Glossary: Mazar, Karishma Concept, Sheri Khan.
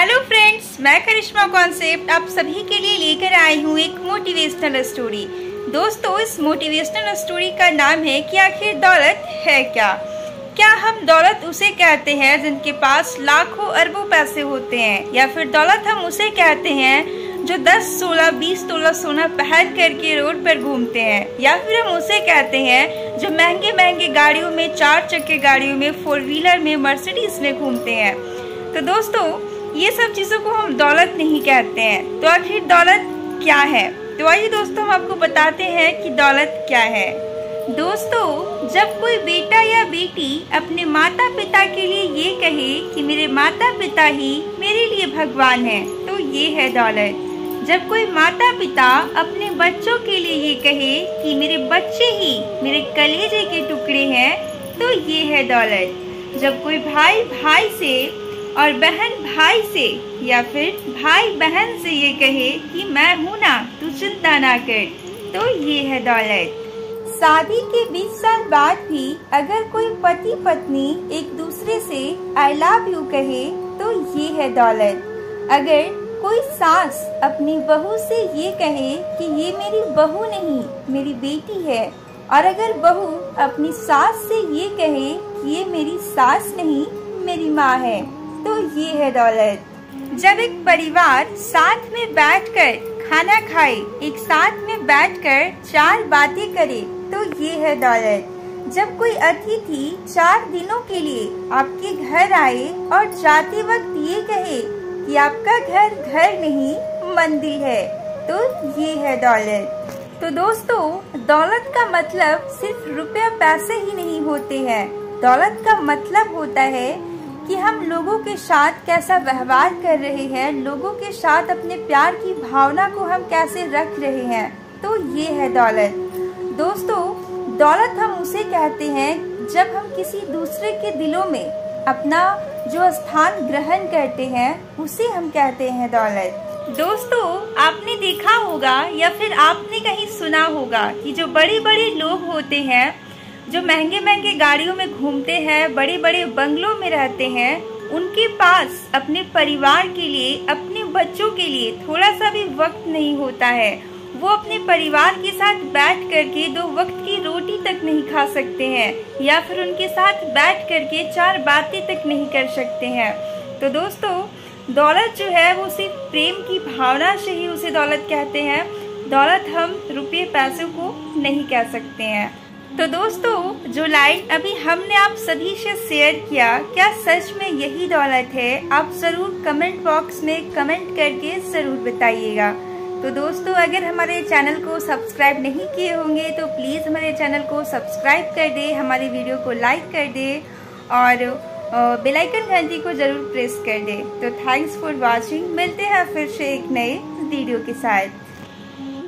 Hello friends, मैं करिश्मा concept आप सभी के लिए लेकर आई हूँ एक मोटिवेशनल स्टोरी। दोस्तों, इस मोटिवेशनल स्टोरी का नाम है कि आखिर दौलत है क्या। क्या हम दौलत उसे कहते हैं जिनके पास लाखों अरबों पैसे होते हैं, या फिर दौलत हम उसे कहते हैं जो 10 16 20 तोला सोना पहन करके रोड पर घूमते हैं, या फिर हम उसे कहते हैं जो महंगे महंगे गाड़ियों में, 4 चक्के गाड़ियों में, 4 व्हीलर में, मर्सिडीज में घूमते हैं। तो दोस्तों, ये सब चीज़ों को हम दौलत नहीं कहते हैं। तो आखिर दौलत क्या है? तो आइए दोस्तों, हम आपको बताते हैं कि दौलत क्या है। दोस्तों, जब कोई बेटा या बेटी अपने माता पिता के लिए ये कहे कि मेरे माता पिता ही मेरे लिए भगवान हैं, तो ये है दौलत। जब कोई माता पिता अपने बच्चों के लिए ये कहे कि मेरे बच्चे ही मेरे कलेजे के टुकड़े हैं, तो ये है दौलत। जब कोई भाई भाई से और बहन भाई से, या फिर भाई बहन से ये कहे कि मैं हूँ ना, तू चिंता ना कर, तो ये है दौलत। शादी के 20 साल बाद भी अगर कोई पति पत्नी एक दूसरे से आई लव यू कहे, तो ये है दौलत। अगर कोई सास अपनी बहू से ये कहे कि ये मेरी बहू नहीं, मेरी बेटी है, और अगर बहू अपनी सास से ये कहे कि ये मेरी सास नहीं, मेरी माँ है, तो ये है दौलत। जब एक परिवार साथ में बैठकर खाना खाए, एक साथ में बैठकर 4 बातें करे, तो ये है दौलत। जब कोई अतिथि 4 दिनों के लिए आपके घर आए और जाते वक्त ये कहे कि आपका घर घर नहीं मंदिर है, तो ये है दौलत। तो दोस्तों, दौलत का मतलब सिर्फ रुपया पैसे ही नहीं होते हैं। दौलत का मतलब होता है कि हम लोगों के साथ कैसा व्यवहार कर रहे हैं, लोगों के साथ अपने प्यार की भावना को हम कैसे रख रहे हैं, तो ये है दौलत। दोस्तों, दौलत हम उसे कहते हैं जब हम किसी दूसरे के दिलों में अपना जो स्थान ग्रहण करते हैं, उसे हम कहते हैं दौलत। दोस्तों, आपने देखा होगा या फिर आपने कहीं सुना होगा कि जो बड़े बड़े लोग होते हैं, जो महंगे महंगे गाड़ियों में घूमते हैं, बड़े बड़े बंगलों में रहते हैं, उनके पास अपने परिवार के लिए, अपने बच्चों के लिए थोड़ा सा भी वक्त नहीं होता है। वो अपने परिवार के साथ बैठ करके 2 वक्त की रोटी तक नहीं खा सकते हैं, या फिर उनके साथ बैठ करके 4 बातें तक नहीं कर सकते हैं। तो दोस्तों, दौलत जो है वो सिर्फ प्रेम की भावना से ही उसे दौलत कहते हैं। दौलत हम रुपये पैसों को नहीं कह सकते हैं। तो दोस्तों, जो लाइन अभी हमने आप सभी से शेयर किया, क्या सच में यही दौलत है? आप ज़रूर कमेंट बॉक्स में कमेंट करके ज़रूर बताइएगा। तो दोस्तों, अगर हमारे चैनल को सब्सक्राइब नहीं किए होंगे तो प्लीज़ हमारे चैनल को सब्सक्राइब कर दे, हमारे वीडियो को लाइक कर दे और बेल आइकन घंटी को ज़रूर प्रेस कर दे। तो थैंक्स फॉर वॉचिंग। मिलते हैं फिर से एक नए वीडियो के साथ।